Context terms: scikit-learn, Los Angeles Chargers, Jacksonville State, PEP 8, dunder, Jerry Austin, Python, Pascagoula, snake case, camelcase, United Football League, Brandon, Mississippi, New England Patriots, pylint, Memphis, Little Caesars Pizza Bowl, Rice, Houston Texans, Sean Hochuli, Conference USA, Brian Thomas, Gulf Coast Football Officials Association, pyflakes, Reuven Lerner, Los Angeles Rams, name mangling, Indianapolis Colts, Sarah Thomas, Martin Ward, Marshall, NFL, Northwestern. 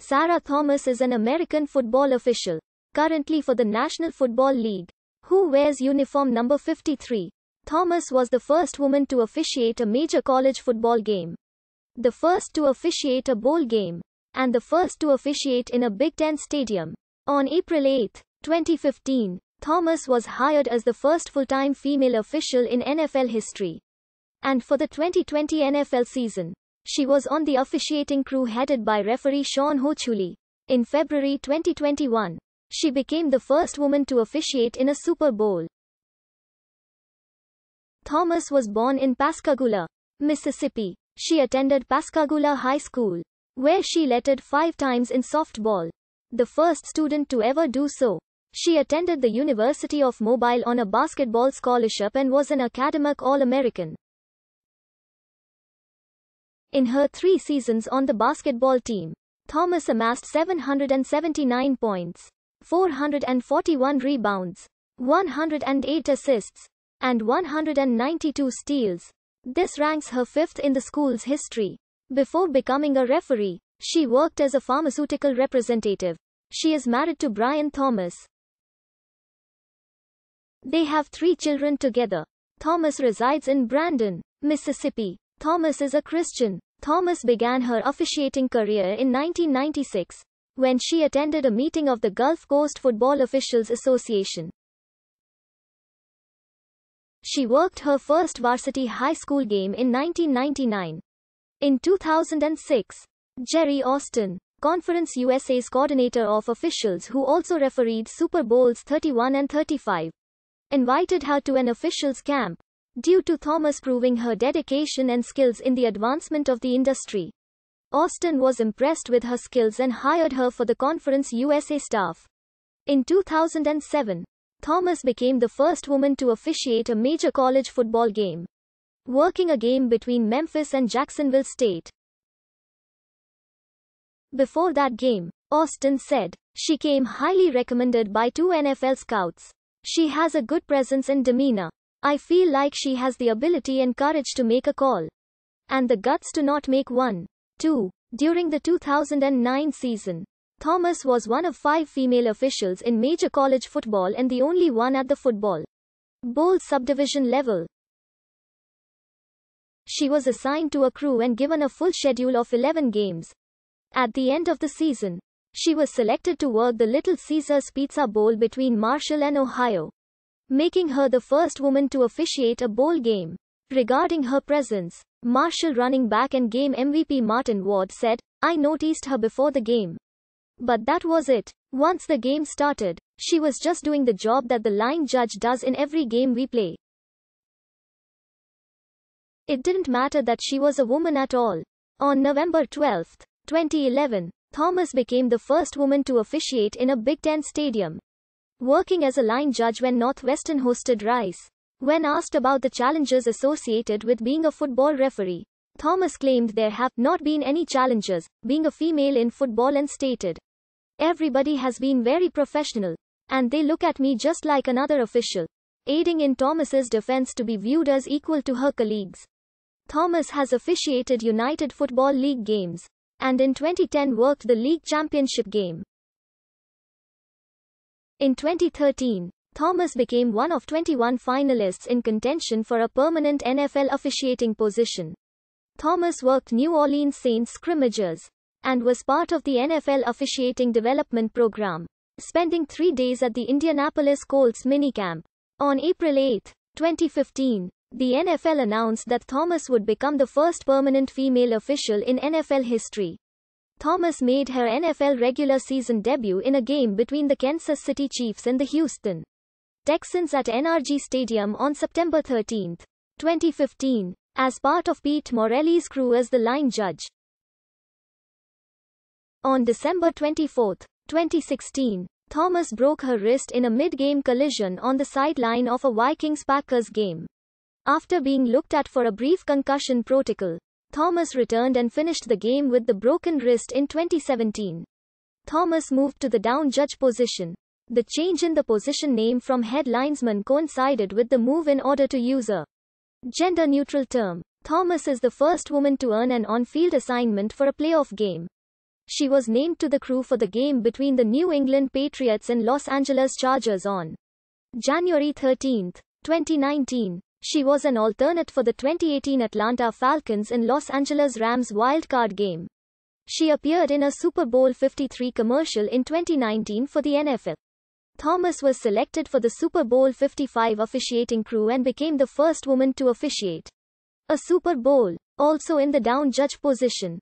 Sarah Thomas is an American football official, currently for the National Football League, who wears uniform number 53. Thomas was the first woman to officiate a major college football game, the first to officiate a bowl game, and the first to officiate in a Big Ten stadium. On April 8, 2015, Thomas was hired as the first full-time female official in NFL history. And for the 2020 NFL season, she was on the officiating crew headed by referee Sean Hochuli. In February 2021, she became the first woman to officiate in a Super Bowl. Thomas was born in Pascagoula, Mississippi. She attended Pascagoula High School, where she lettered 5 times in softball, the first student to ever do so. She attended the University of Mobile on a basketball scholarship and was an academic All-American. In her 3 seasons on the basketball team, Thomas amassed 779 points, 441 rebounds, 108 assists, and 192 steals. This ranks her 5th in the school's history. Before becoming a referee, she worked as a pharmaceutical representative. She is married to Brian Thomas. They have 3 children together. Thomas resides in Brandon, Mississippi. Thomas is a Christian. Thomas began her officiating career in 1996, when she attended a meeting of the Gulf Coast Football Officials Association. She worked her first varsity high school game in 1999. In 2006, Jerry Austin, Conference USA's coordinator of officials who also refereed Super Bowls 31 and 35, invited her to an officials camp. Due to Thomas proving her dedication and skills in the advancement of the industry, Austin was impressed with her skills and hired her for the Conference USA staff. In 2007, Thomas became the first woman to officiate a major college football game, working a game between Memphis and Jacksonville State. Before that game, Austin said, she came highly recommended by 2 NFL scouts. She has a good presence and demeanor. I feel like she has the ability and courage to make a call, and the guts to not make one. 2. During the 2009 season, Thomas was one of 5 female officials in major college football and the only one at the Football Bowl subdivision level. She was assigned to a crew and given a full schedule of 11 games. At the end of the season, she was selected to work the Little Caesars Pizza Bowl between Marshall and Ohio, making her the first woman to officiate a bowl game. Regarding her presence, Marshall running back and game MVP Martin Ward said, "I noticed her before the game, but that was it. Once the game started, she was just doing the job that the line judge does in every game we play. It didn't matter that she was a woman at all." On November 12, 2011, Thomas became the first woman to officiate in a Big Ten stadium, working as a line judge when Northwestern hosted Rice. When asked about the challenges associated with being a football referee, Thomas claimed there have not been any challenges being a female in football and stated, "Everybody has been very professional, and they look at me just like another official," aiding in Thomas's defense to be viewed as equal to her colleagues. Thomas has officiated United Football League games, and in 2010 worked the league championship game. In 2013, Thomas became one of 21 finalists in contention for a permanent NFL officiating position. Thomas worked New Orleans Saints scrimmages and was part of the NFL officiating development program, spending 3 days at the Indianapolis Colts minicamp. On April 8, 2015, the NFL announced that Thomas would become the first permanent female official in NFL history. Thomas made her NFL regular season debut in a game between the Kansas City Chiefs and the Houston Texans at NRG Stadium on September 13, 2015, as part of Pete Morelli's crew as the line judge. On December 24, 2016, Thomas broke her wrist in a mid-game collision on the sideline of a Vikings-Packers game. After being looked at for a brief concussion protocol, Thomas returned and finished the game with the broken wrist in 2017. Thomas moved to the down judge position. The change in the position name from head linesman coincided with the move in order to use a gender-neutral term. Thomas is the first woman to earn an on-field assignment for a playoff game. She was named to the crew for the game between the New England Patriots and Los Angeles Chargers on January 13, 2019. She was an alternate for the 2018 Atlanta Falcons and Los Angeles Rams wildcard game. She appeared in a Super Bowl 53 commercial in 2019 for the NFL. Thomas was selected for the Super Bowl 55 officiating crew and became the first woman to officiate a Super Bowl, also in the down judge position.